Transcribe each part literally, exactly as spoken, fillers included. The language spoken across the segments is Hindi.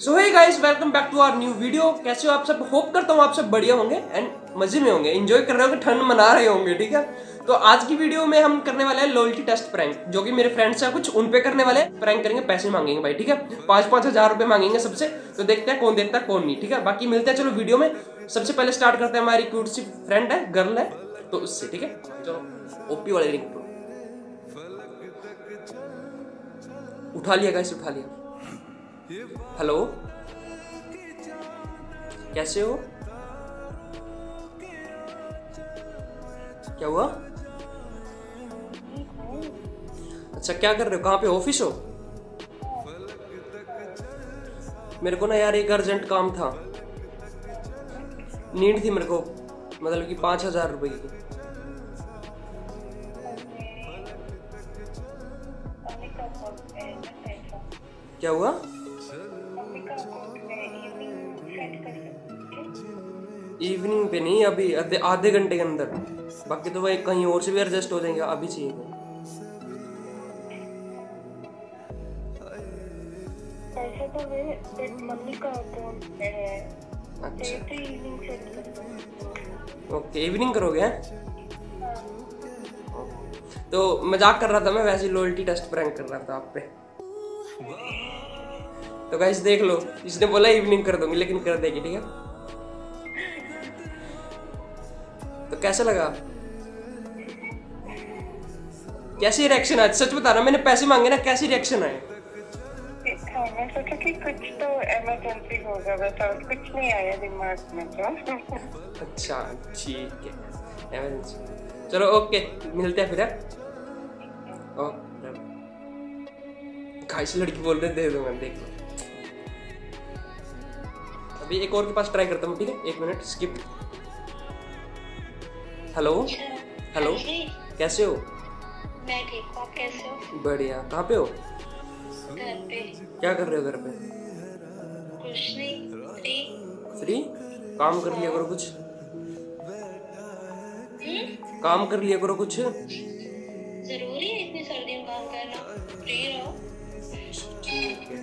So hey guys, welcome back to our new video. कैसे हो आप सब? होप करता हूँ आप सब बढ़िया होंगे एंड मजे में होंगे, एंजॉय कर रहे होंगे, ठंड मना रहे होंगे। ठीक है, तो आज की वीडियो में हम करने वाले हैं लॉयल्टी टेस्ट प्रैंक, जो कि मेरे फ्रेंड्स हैं कुछ, उन पे करने वाले हैं। प्रैंक करेंगे, पैसे मांगेंगे भाई। ठीक है, पाँच पाँच हजार रुपये मांगेंगे सबसे, तो देखते हैं कौन देता है कौन नहीं। ठीक है, बाकी मिलते हैं, चलो वीडियो में। सबसे पहले स्टार्ट करते हैं, हमारी क्यूट सी फ्रेंड है, गर्ल है, तो उससे। ठीक है, चलो ओपी वाले रिंग उठा लिया गाइस, उठा लिया। हेलो, कैसे हो? क्या हुआ? अच्छा, क्या कर रहे हो? कहाँ पे? ऑफिस हो? मेरे को ना यार एक अर्जेंट काम था, नीड थी मेरे को, मतलब कि पांच हजार रुपए की। क्या हुआ? इवनिंग पे नहीं, अभी आधे घंटे के अंदर। बाकी तो भाई कहीं और से भी एडजस्ट हो जाएंगे, अभी चाहिए। पैसे तो मेरे मम्मी का अकाउंट पे है। अच्छा, तो इवनिंग सेट करो। ओके, इवनिंग करोगे? तो मजाक कर रहा था मैं, वैसे लॉयल्टी टेस्ट प्रैंक कर रहा था आप पे। तो गाइस देख लो, इसने बोला इवनिंग कर दूंगी लेकिन कर देगी। ठीक है, तो कैसा लगा? कैसी रिएक्शन आया? सच बता रहा, मैंने पैसे मांगे ना, कैसी रिएक्शन आए? मैंने सोचा कि कुछ तो इमरजेंसी होगा, वैसा कुछ नहीं आया दिमाग में तो। अच्छा, ठीक है, इमरजेंसी। चलो ओके, मिलते हैं फिर। गाइस लड़की बोल रहे दे दूंगा, देख लो। अभी एक और के पास ट्राई करता हूँ। ठीक है, एक मिनट स्किप। हेलो हेलो, कैसे हो? मैं ठीक हूँ, आप कैसे हो? बढ़िया। कहाँ पे हो? घर पे। क्या कर रहे हो घर पे? कुछ नहीं, फ्री। फ्री? काम कर लिया करो कुछ। हुँ? काम कर लिया करो कुछ। जरूरी है इतनी सर्दी में काम करना? फ्री रहो। ठीक है,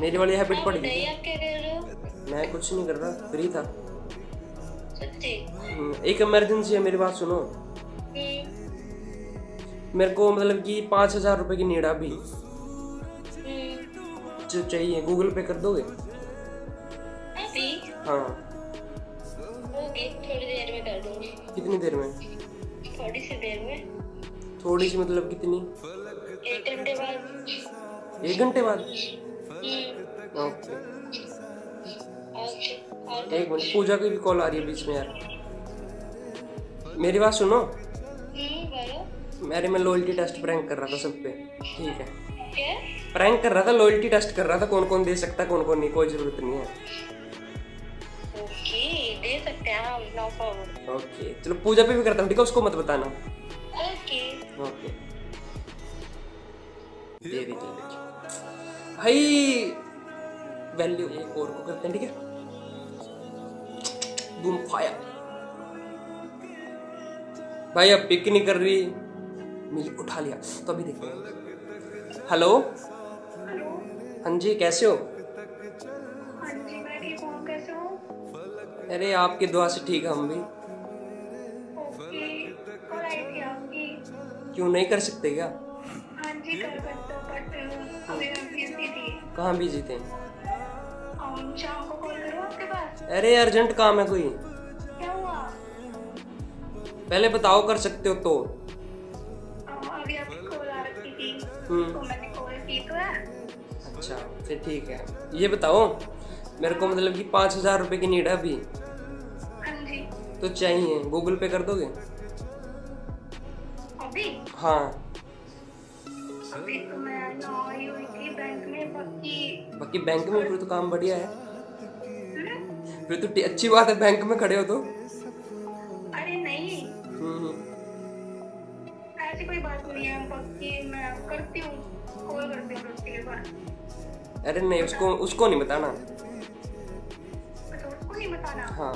मेरी वाली हैबिट पड़ गई। आप क्या कर रहे हो? मैं कुछ नहीं कर रहा, फ्री था। एक इमरजेंसी है, मेरी बात सुनो। मेरे को मतलब कि पाँच हजार रुपए की नीड अभी चाहिए, गूगल पे कर दोगे? हाँ, ओके, थोड़ी देर में कर दूंगी। कितनी देर में? थोड़ी सी देर में। थोड़ी सी मतलब कितनी? एक घंटे बाद। एक घंटे बाद? ओके। एक मिनट, पूजा की भी कॉल आ रही है बीच में यार। मेरी बात सुनो, मेरे मैं लॉयल्टी टेस्ट प्रैंक कर रहा था सब पे। ठीक है, प्रैंक कर रहा था, लॉयल्टी टेस्ट कर रहा था, कौन कौन दे सकता है कौन कौन नहीं, कोई जरूरत नहीं है। ओके, दे सकते हैं, नो प्रॉब्लम। ओके, चलो पूजा पे भी करता हूँ। ठीक है, उसको मत बताना। ओके ओके, दे दे भाई, वैल्यू एक और को करते हैं। ठीक है, बूम फायर भाई, अब पिक नहीं कर रही। मिल उठा लिया, तो अभी देखते हैं। हेलो, हाँ जी, कैसे हो? हाँ जी, मैं ठीक हूँ, कैसे हो? अरे आपकी दुआ से ठीक है हम भी। क्यों नहीं कर सकते क्या? हाँ जी कर सकता, बट कहाँ बिजी थे? शाम को कॉल करो आपके पास। अरे अर्जेंट काम है कोई। क्या हुआ? पहले बताओ, कर सकते हो तो। अभी आपकी कॉल आ रही थी, तो मैंने कॉल की तो है। अच्छा, फिर ठीक है। ये बताओ, मेरे को मतलब कि पाँच हजार रुपये की नीड है अभी। हाँ जी, तो चाहिए, गूगल पे कर दोगे? अभी? हाँ, अभी तो मैं आई हुई थी बैंक में। बाकी बाकी बैंक में फिर तो काम बढ़िया है, फिर तो अच्छी बात है, बैंक में खड़े हो तो। अरे नहीं, ऐसी कोई बात नहीं है, बाकी मैं करती हूँ, कॉल करती हूँ उसके बाद। अरे नहीं, उसको उसको नहीं बताना। अच्छा, उसको नहीं बताना? हाँ,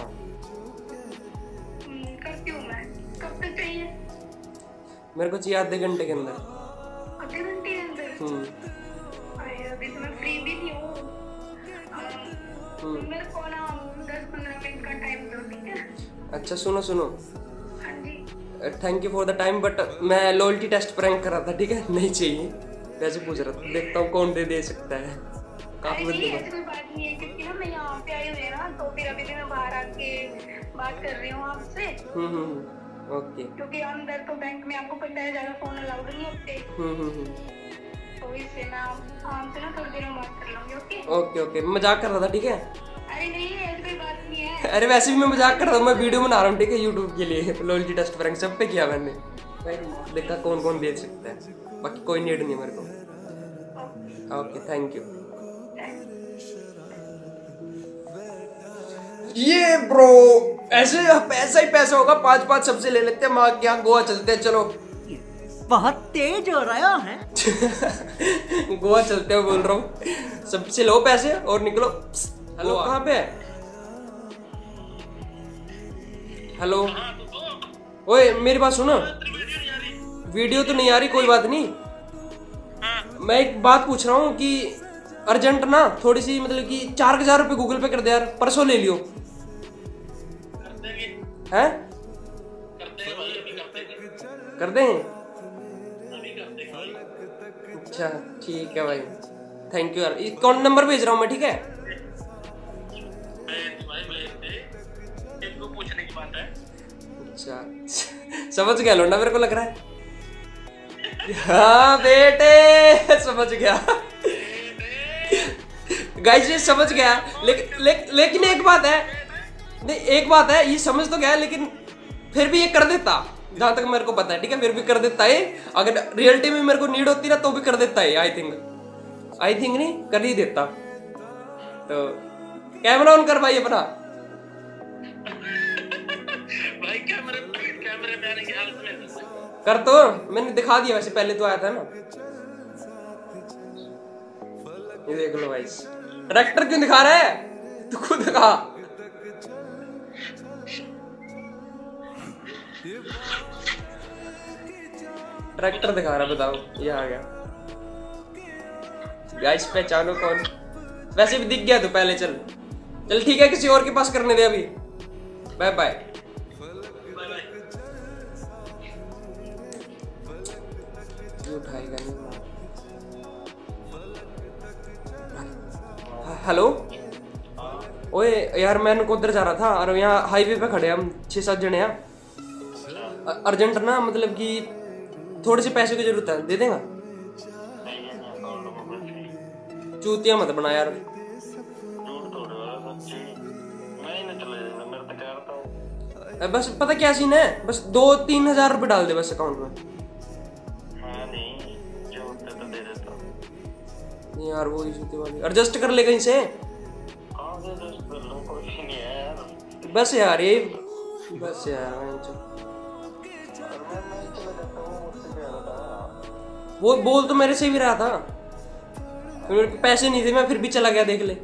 करती हूँ मैं। कब तक चाहिए? मेरे को चाहिए आधे घंटे के अंदर। आधे घंटे के अंदर? हम्म, अभी तो मैं फ्री भी नहीं हूँ। मेरे को ना दस पंद्रह मिनट का टाइम दो, ठीक है? अच्छा सुनो सुनो। हाँ जी। Thank you for the time, but मैं लॉयल्टी टेस्ट प्रैंक कर रहा था, ठीक है? नहीं चाहिए, वैसे पूछ रहा था, देखता हूँ कौन दे दे सकता है। काफी बंदे बात नहीं है क्योंकि ना मैं यहाँ पे आई हुई है ना, तो फिर अभी मैं बाहर आके बात कर रही हूँ आपसे। ओके। क्योंकि अंदर तो बैंक में आपको पता है ज्यादा फोन अलाउड नहीं होते, तो इससे मैं आपसे ना थोड़ी देर में बात कर लूंगी। Okay okay okay. मजाक कर रहा था, ठीक है? अरे नहीं, ऐसी कोई बात नहीं है। अरे वैसे भी मैं मजाक कर रहा हूँ, मैं वीडियो बना रहा हूँ, ठीक है? यूट्यूब के लिए लॉयल्टी टेस्ट प्रैंक सब पे किया मैंने, देखा कौन कौन देख सकता है, बाकी कोई नीड नहीं मेरे को। Okay thank you. ये ब्रो ऐसे पैसा ही पैसा होगा, पाँच पाँच सबसे ले लेते हैं, माँ के यहाँ गोवा चलते हैं। चलो बहुत तेज हो रहा है। गोवा चलते हो बोल रहा हूँ, सबसे लो पैसे और निकलो। हेलो कहाँ पे? हेलो ओए मेरी बात सुनो, वीडियो तो नहीं आ रही, कोई बात नहीं। मैं एक बात पूछ रहा हूँ कि अर्जेंट ना थोड़ी सी, मतलब कि चार हजार रुपये गूगल पे कर दे यार, परसों ले लियो। हैं कर दे? अच्छा ठीक है भाई, थैंक यू यार। अकाउंट नंबर भेज रहा हूँ मैं, ठीक है? पूछने की बात है। अच्छा समझ गया लौंडा, मेरे को लग रहा है। हाँ बेटे समझ गया गाइस, ये समझ गया। लेकिन ले, लेकिन एक बात है, नहीं एक बात है, ये समझ तो गया लेकिन फिर भी ये कर देता, जहाँ तक मेरे को पता है, ठीक है? फिर भी कर देता है, अगर रियलिटी में मेरे को नीड होती ना तो भी कर देता है। आई थिंक आई थिंक नहीं कर ही देता। तो कैमरा ऑन कर भाई अपना। भाई कैमरे कैमरे में आने के हाल में कर तो, मैंने दिखा दिया वैसे, पहले तो आया था ना। ये देख लो भाई, ट्रैक्टर क्यों दिखा रहा है, तू खुद दिखा। ट्रैक्टर दिखा रहा, बताओ ये आ गया। गाइस पहचानो कौन, वैसे भी दिख गया तो पहले। चल चल ठीक है, किसी और के पास करने दे अभी। Bye bye. उठाएगा नहीं। हेलो ओए यार, मैं नकोदर जा रहा था और यहाँ हाईवे पे खड़े हम छह सात जने हैं। अर्जेंट ना, मतलब कि थोड़े से पैसे की जरूरत है, दे देगा? चूतिया मत बना यार। बस पता क्या सीन है, बस दो तीन हजार रुपये डाल दे बस अकाउंट में। हाँ नहीं, जो होता तो दे देता हूं। यार वो इशू वाली एडजस्ट कर ले कहीं से। बस यार ये बस यार वो बोल तो मेरे से भी रहा था, मेरे को पैसे नहीं थे, मैं फिर भी चला गया, देख ले।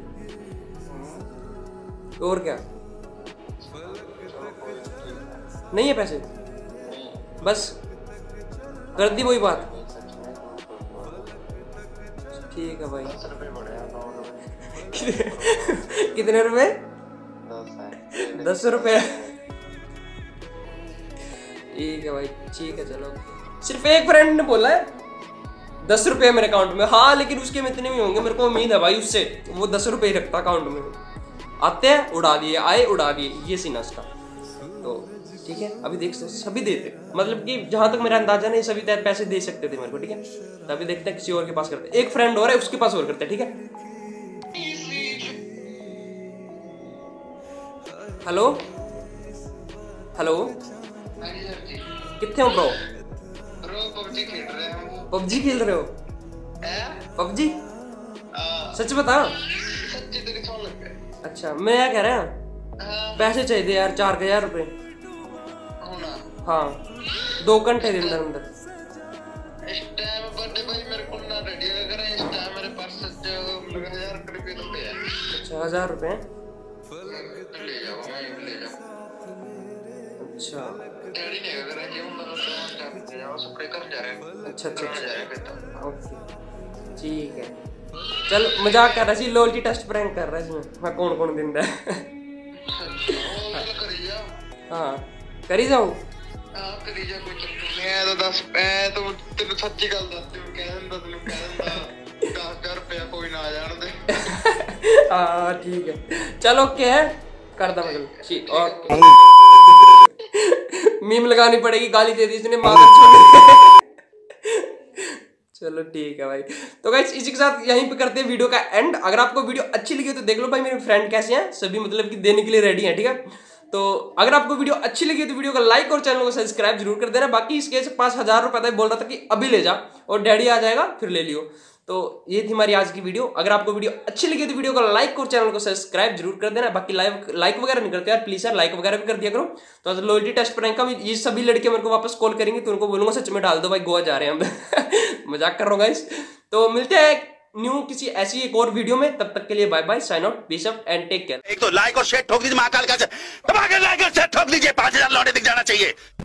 तो और क्या, नहीं है पैसे, बस कर दी वही बात। ठीक है भाई। कितने रुपए? दस रुपए ठीक है भाई, ठीक है चलो। सिर्फ एक फ्रेंड ने बोला है दस रुपये मेरे अकाउंट में। हाँ लेकिन उसके में इतने भी होंगे, मेरे को उम्मीद है भाई उससे, वो दस रुपये ही रखता अकाउंट में। आते हैं उड़ा दिए, आए उड़ा दिए, ये सीन उसका। तो ठीक है अभी देखते हैं, सभी देते, मतलब कि जहाँ तक मेरा अंदाजा नहीं सभी पैसे दे सकते थे मेरे को, ठीक है? तो अभी देखते हैं किसी और के पास करते, एक फ्रेंड और है उसके पास और करते हैं, ठीक है? हेलो हेलो कितने हो ब्रो? ब्रो पबजी खेल रहे हो? पबजी खेल रहे हो? पबजी? सच बता। सच्ची तेरी फोन लग गया। अच्छा मैं क्या कह रहा हूँ, पैसे चाहिए यार चार हजार रुपए। हाँ दो घंटे के अंदर अंदर। इस टाइम बर्थडे भाई मेरे को ना रेडी कर, इस टाइम मेरे पास हजार रुपए तो है। अच्छा हजार रुपए ले जाओ, ले जाओ। अच्छा डैडी ने अगर ये उनका काम कर जाओ, स्प्रे कर जा रहे हैं। अच्छा अच्छा ओके ठीक है। चल मजाक कर रहा सी, लॉयल्टी टेस्ट प्रैंक कर रहा इसमें। हाँ कौन कौन दिंदा है। हां करी जाऊं। हां करी जा कोई चक्कर नहीं है। तो दस मैं तो तेनु सच्ची गल दस तू कह दिंदा, तेनु कह दिंदा दस हज़ार रुपया कोई ना जान दे। हां ठीक है चल ओके है कर दा मतलब ओके। मीम लगानी पड़ेगी, गाली दे दी इसने मार छोड़। चलो ठीक है भाई, तो गाइस इसी के साथ यहीं पे करते हैं वीडियो का एंड। अगर आपको वीडियो अच्छी लगी हो तो देख लो भाई मेरे फ्रेंड कैसे हैं, सभी मतलब कि देने के लिए रेडी हैं, ठीक है। तो अगर आपको वीडियो अच्छी लगी हो तो वीडियो को लाइक और चैनल को सब्सक्राइब जरूर कर देना। बाकी इसके पास हजार रुपये था, बोल रहा था कि अभी ले जा और डैडी आ जाएगा फिर ले लियो। तो ये थी हमारी आज की वीडियो। अगर आपको वीडियो अच्छी लगी तो वीडियो को लाइक और चैनल को सब्सक्राइब जरूर कर देना। बाकी लाइक लाइक वगैरह नहीं करते यार प्लीज यार, लाइक वगैरह भी कर दिया करो। तो आज लॉयल्टी टेस्ट प्रैंक का भी ये सभी लड़के मेरे को वापस कॉल करेंगे तो उनको बोलूंगा सच में डाल दो भाई, गोवा जा रहे हैं हम। मजाक कर रहा हूँ गाइस। तो मिलते हैं न्यू किसी ऐसी एक और वीडियो में, तब तक के लिए bye bye, sign out, peace up and take care. एक तो लाइक और शेयर ठोक दीजिए महाकाल का, लाइक और शेयर ठोक दीजिए, पांच हजार लौटे दिख जाना चाहिए।